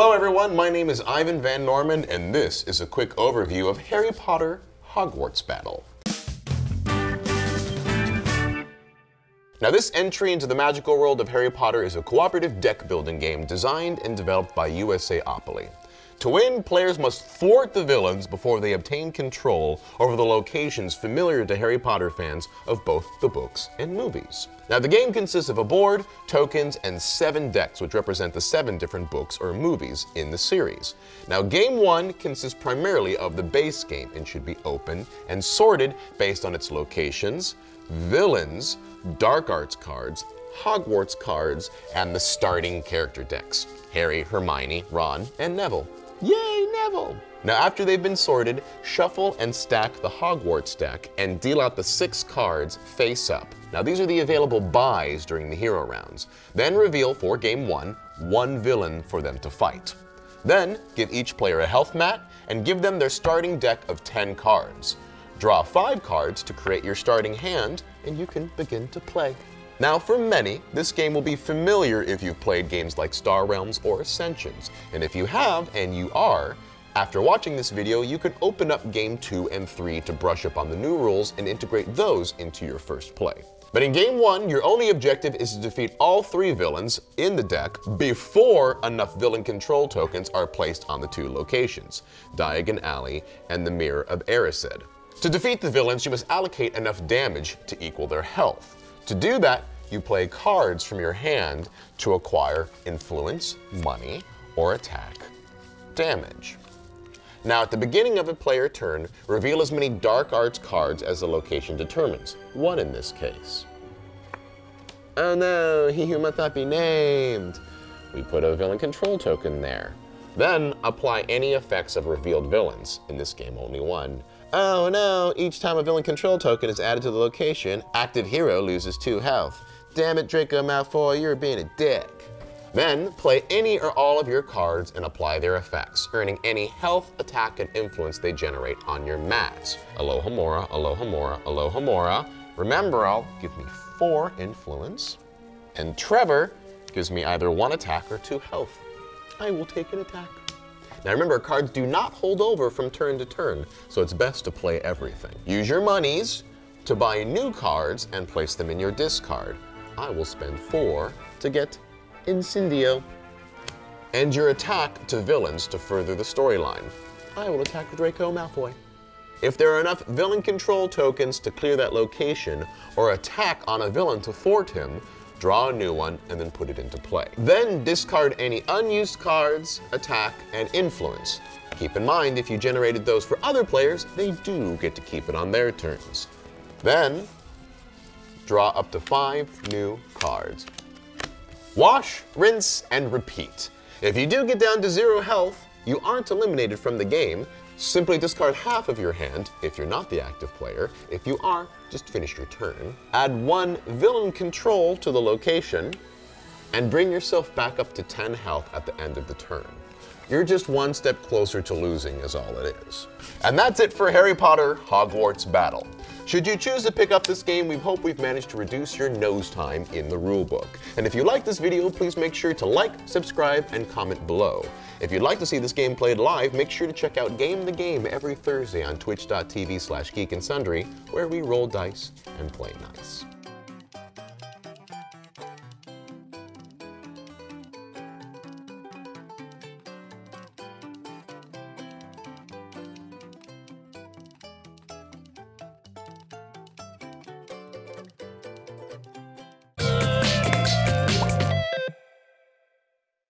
Hello everyone, my name is Ivan Van Norman, and this is a quick overview of Harry Potter Hogwarts Battle. Now, this entry into the magical world of Harry Potter is a cooperative deck-building game designed and developed by USAopoly. To win, players must thwart the villains before they obtain control over the locations familiar to Harry Potter fans of both the books and movies. Now, the game consists of a board, tokens, and 7 decks, which represent the 7 different books or movies in the series. Now, Game 1 consists primarily of the base game and should be opened and sorted based on its locations, villains, Dark Arts cards, Hogwarts cards, and the starting character decks: Harry, Hermione, Ron, and Neville. Yay, Neville! Now, after they've been sorted, shuffle and stack the Hogwarts deck and deal out the 6 cards face up. Now, these are the available buys during the hero rounds. Then reveal, for game 1 villain for them to fight. Then give each player a health mat and give them their starting deck of 10 cards. Draw 5 cards to create your starting hand, and you can begin to play. Now, for many, this game will be familiar if you've played games like Star Realms or Ascensions. And if you have, and you are, after watching this video, you can open up Game 2 and 3 to brush up on the new rules and integrate those into your first play. But in Game 1, your only objective is to defeat all 3 villains in the deck before enough villain control tokens are placed on the 2 locations, Diagon Alley and the Mirror of Erised. To defeat the villains, you must allocate enough damage to equal their health. To do that, you play cards from your hand to acquire influence, money, or attack damage. Now, at the beginning of a player turn, reveal as many Dark Arts cards as the location determines, 1 in this case. Oh no, he who must not be named. We put a villain control token there. Then apply any effects of revealed villains, in this game only 1. Oh no, each time a villain control token is added to the location, active hero loses 2 health. Damn it, Draco Malfoy, you're being a dick. Then play any or all of your cards and apply their effects, earning any health, attack, and influence they generate on your mats. Alohomora, Alohomora, Alohomora. Remember, I'll give me 4 influence. And Trevor gives me either 1 attack or 2 health. I will take an attack. Now remember, cards do not hold over from turn to turn, so it's best to play everything. Use your monies to buy new cards and place them in your discard. I will spend 4 to get Incendio. And your attack to villains to further the storyline. I will attack Draco Malfoy. If there are enough villain control tokens to clear that location or attack on a villain to thwart him, draw a new one, and then put it into play. Then discard any unused cards, attack, and influence. Keep in mind, if you generated those for other players, they do get to keep it on their turns. Then draw up to 5 new cards. Wash, rinse, and repeat. If you do get down to 0 health, you aren't eliminated from the game. Simply discard half of your hand if you're not the active player. If you are, just finish your turn. Add 1 villain control to the location and bring yourself back up to 10 health at the end of the turn. You're just 1 step closer to losing is all it is. And that's it for Harry Potter Hogwarts Battle. Should you choose to pick up this game, we hope we've managed to reduce your nose time in the rulebook. And if you like this video, please make sure to like, subscribe, and comment below. If you'd like to see this game played live, make sure to check out Game the Game every Thursday on twitch.tv/geekandsundry, where we roll dice and play nice.